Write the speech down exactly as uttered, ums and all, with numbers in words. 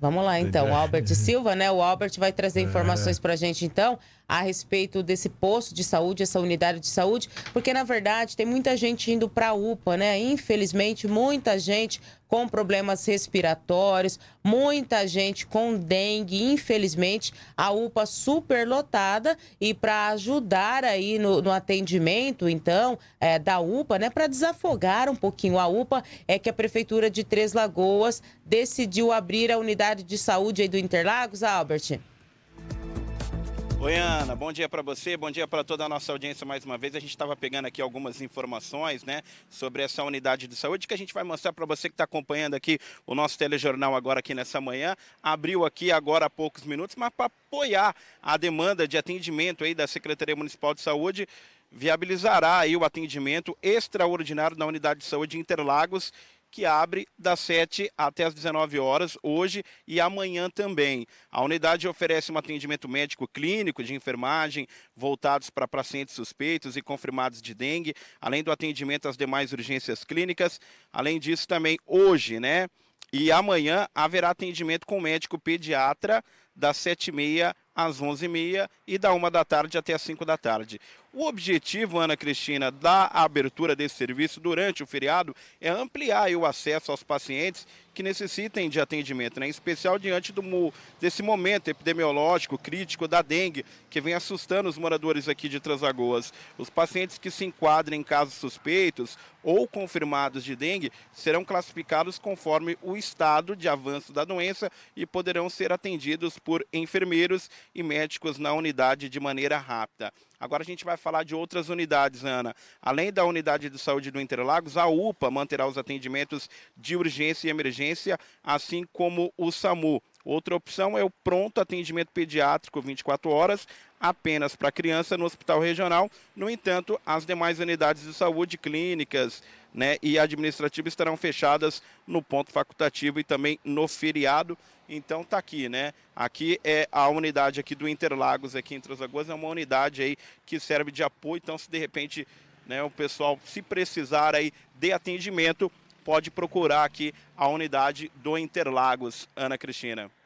Vamos lá, então. O Albert Silva, né? O Albert vai trazer informações pra gente, então, a respeito desse posto de saúde, essa unidade de saúde, porque, na verdade, tem muita gente indo pra U P A, né? Infelizmente, muita gente com problemas respiratórios, muita gente com dengue, infelizmente, a U P A superlotada. E para ajudar aí no, no atendimento, então, é, da U P A, né, para desafogar um pouquinho a U P A, é que a Prefeitura de Três Lagoas decidiu abrir a unidade de saúde aí do Interlagos, Albert. Oi, Ana, bom dia para você, bom dia para toda a nossa audiência mais uma vez. A gente estava pegando aqui algumas informações, né, sobre essa unidade de saúde que a gente vai mostrar para você que está acompanhando aqui o nosso telejornal agora aqui nessa manhã. Abriu aqui agora há poucos minutos, mas para apoiar a demanda de atendimento aí da Secretaria Municipal de Saúde, viabilizará aí o atendimento extraordinário na unidade de saúde de Interlagos, que abre das sete até as dezenove horas hoje e amanhã também. A unidade oferece um atendimento médico clínico de enfermagem voltados para pacientes suspeitos e confirmados de dengue, além do atendimento às demais urgências clínicas. Além disso, também hoje, né? E amanhã haverá atendimento com o médico pediatra das sete e meia às onze e meia e da uma da tarde até as cinco da tarde. O objetivo, Ana Cristina, da abertura desse serviço durante o feriado é ampliar aí o acesso aos pacientes que necessitem de atendimento, né? Em especial diante do, desse momento epidemiológico crítico da dengue, que vem assustando os moradores aqui de Três Lagoas. Os pacientes que se enquadrem em casos suspeitos ou confirmados de dengue serão classificados conforme o estado de avanço da doença e poderão ser atendidos por enfermeiros e médicos na unidade de maneira rápida. Agora a gente vai falar de outras unidades, Ana. Além da unidade de saúde do Interlagos, a U P A manterá os atendimentos de urgência e emergência, assim como o SAMU. Outra opção é o pronto atendimento pediátrico vinte e quatro horas, apenas para criança no hospital regional. No entanto, as demais unidades de saúde, clínicas, né, e administrativas estarão fechadas no ponto facultativo e também no feriado. Então tá aqui, né? Aqui é a unidade aqui do Interlagos, aqui em Três Lagoas, é uma unidade aí que serve de apoio. Então, se de repente, né, o pessoal, se precisar aí de atendimento, pode procurar aqui a unidade do Interlagos, Ana Cristina.